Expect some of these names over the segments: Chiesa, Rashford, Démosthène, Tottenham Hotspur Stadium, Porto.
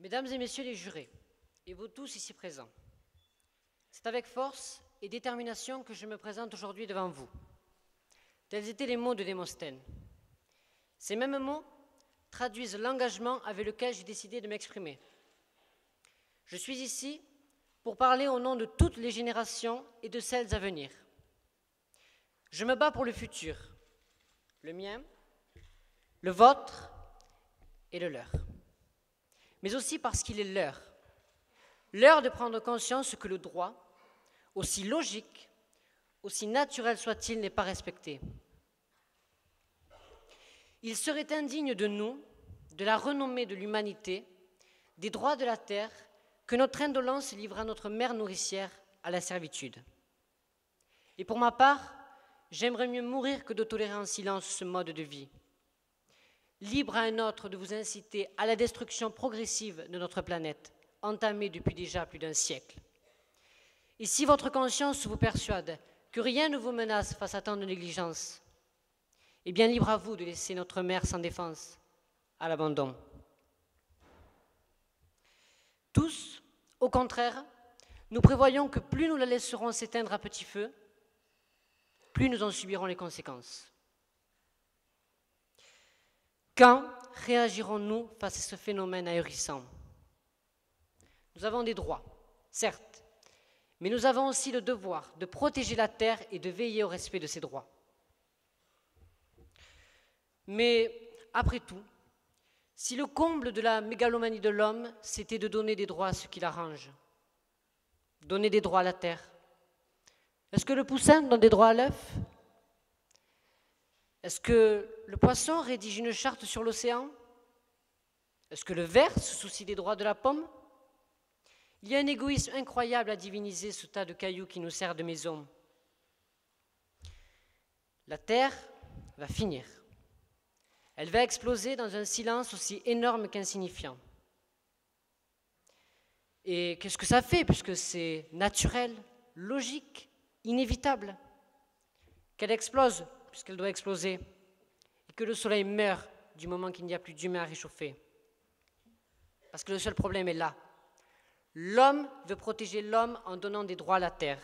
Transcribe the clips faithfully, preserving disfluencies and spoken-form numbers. Mesdames et messieurs les jurés, et vous tous ici présents, c'est avec force et détermination que je me présente aujourd'hui devant vous. Tels étaient les mots de Démosthène. Ces mêmes mots traduisent l'engagement avec lequel j'ai décidé de m'exprimer. Je suis ici pour parler au nom de toutes les générations et de celles à venir. Je me bats pour le futur, le mien, le vôtre et le leur. Mais aussi parce qu'il est l'heure. L'heure de prendre conscience que le droit, aussi logique, aussi naturel soit-il, n'est pas respecté. Il serait indigne de nous, de la renommée de l'humanité, des droits de la terre, que notre indolence livre à notre mère nourricière à la servitude. Et pour ma part, j'aimerais mieux mourir que de tolérer en silence ce mode de vie. Libre à un autre de vous inciter à la destruction progressive de notre planète, entamée depuis déjà plus d'un siècle. Et si votre conscience vous persuade que rien ne vous menace face à tant de négligence, eh bien libre à vous de laisser notre mère sans défense, à l'abandon. Tous, au contraire, nous prévoyons que plus nous la laisserons s'éteindre à petit feu, plus nous en subirons les conséquences. Quand réagirons-nous face à ce phénomène ahurissant? Nous avons des droits, certes, mais nous avons aussi le devoir de protéger la terre et de veiller au respect de ces droits. Mais, après tout, si le comble de la mégalomanie de l'homme, c'était de donner des droits à ce qui l'arrange, donner des droits à la terre, est-ce que le poussin donne des droits à l'œuf? Est-ce que le poisson rédige une charte sur l'océan? Est-ce que le ver se soucie des droits de la pomme? Il y a un égoïsme incroyable à diviniser ce tas de cailloux qui nous sert de maison. La terre va finir. Elle va exploser dans un silence aussi énorme qu'insignifiant. Et qu'est-ce que ça fait, puisque c'est naturel, logique, inévitable, qu'elle explose puisqu'elle doit exploser, et que le soleil meurt du moment qu'il n'y a plus d'humain à réchauffer. Parce que le seul problème est là. L'homme veut protéger l'homme en donnant des droits à la terre.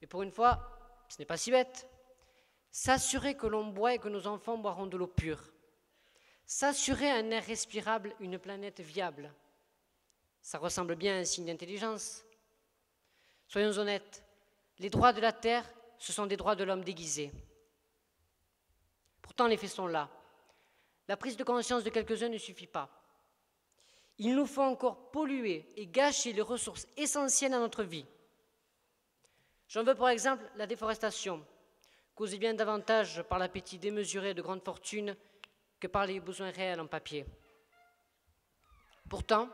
Et pour une fois, ce n'est pas si bête. S'assurer que l'on boit et que nos enfants boiront de l'eau pure. S'assurer un air respirable, une planète viable. Ça ressemble bien à un signe d'intelligence. Soyons honnêtes, les droits de la terre, ce sont des droits de l'homme déguisés. Pourtant, les faits sont là. La prise de conscience de quelques-uns ne suffit pas. Il nous faut encore polluer et gâcher les ressources essentielles à notre vie. J'en veux pour exemple la déforestation, causée bien davantage par l'appétit démesuré de grandes fortunes que par les besoins réels en papier. Pourtant,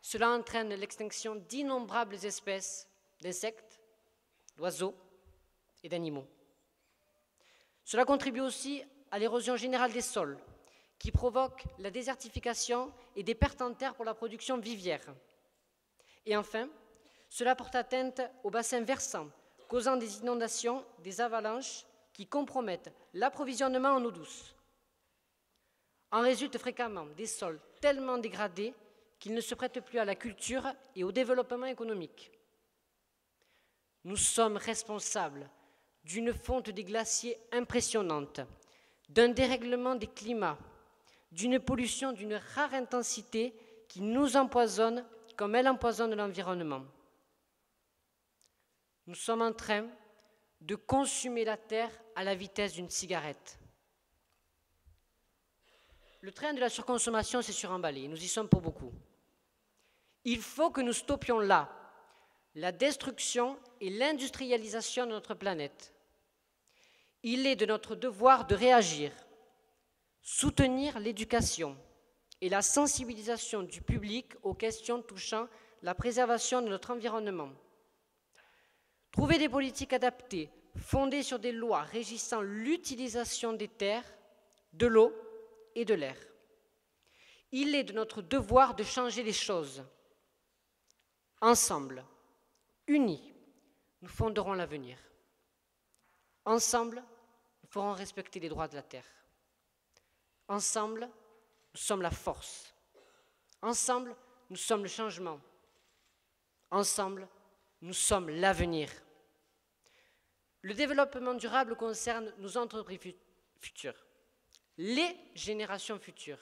cela entraîne l'extinction d'innombrables espèces d'insectes, d'oiseaux et d'animaux. Cela contribue aussi à l'érosion générale des sols, qui provoque la désertification et des pertes en terre pour la production vivière. Et enfin, cela porte atteinte aux bassins versants, causant des inondations, des avalanches qui compromettent l'approvisionnement en eau douce. En résultent fréquemment des sols tellement dégradés qu'ils ne se prêtent plus à la culture et au développement économique. Nous sommes responsables d'une fonte des glaciers impressionnante, d'un dérèglement des climats, d'une pollution d'une rare intensité qui nous empoisonne comme elle empoisonne l'environnement. Nous sommes en train de consumer la terre à la vitesse d'une cigarette. Le train de la surconsommation s'est suremballé, nous y sommes pour beaucoup. Il faut que nous stoppions là la destruction et l'industrialisation de notre planète. Il est de notre devoir de réagir, soutenir l'éducation et la sensibilisation du public aux questions touchant la préservation de notre environnement. Trouver des politiques adaptées, fondées sur des lois régissant l'utilisation des terres, de l'eau et de l'air. Il est de notre devoir de changer les choses. Ensemble, unis, nous fonderons l'avenir. Ensemble, nous ferons respecter les droits de la terre. Ensemble, nous sommes la force. Ensemble, nous sommes le changement. Ensemble, nous sommes l'avenir. Le développement durable concerne nos entreprises futures, les générations futures.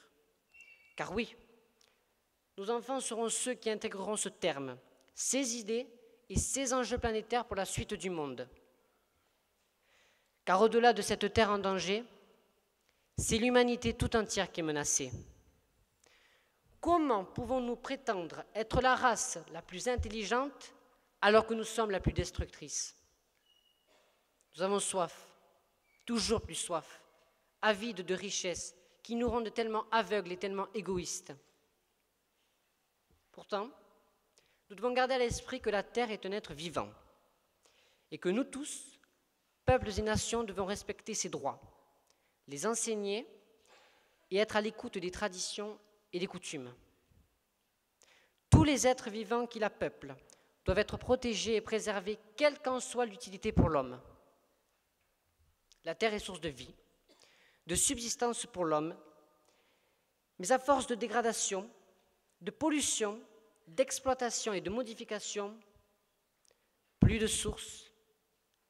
Car oui, nos enfants seront ceux qui intégreront ce terme, ces idées et ces enjeux planétaires pour la suite du monde. Car au-delà de cette terre en danger, c'est l'humanité tout entière qui est menacée. Comment pouvons-nous prétendre être la race la plus intelligente alors que nous sommes la plus destructrice? Nous avons soif, toujours plus soif, avides de richesses qui nous rendent tellement aveugles et tellement égoïstes. Pourtant, nous devons garder à l'esprit que la Terre est un être vivant et que nous tous, peuples et nations, devons respecter ses droits, les enseigner et être à l'écoute des traditions et des coutumes. Tous les êtres vivants qui la peuplent doivent être protégés et préservés, quelle qu'en soit l'utilité pour l'homme. La terre est source de vie, de subsistance pour l'homme, mais à force de dégradation, de pollution, d'exploitation et de modification, plus de sources,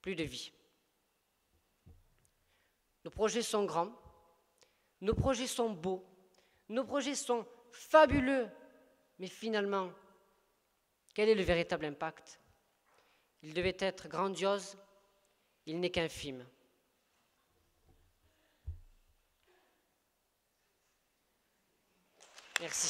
plus de vie. Nos projets sont grands, nos projets sont beaux, nos projets sont fabuleux, mais finalement, quel est le véritable impact? Il devait être grandiose, il n'est qu'infime. Merci.